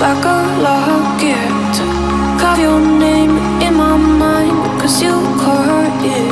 like a lock, yeah. To carve your name in my mind, cause you caught it.